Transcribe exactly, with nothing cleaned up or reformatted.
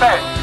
Defense.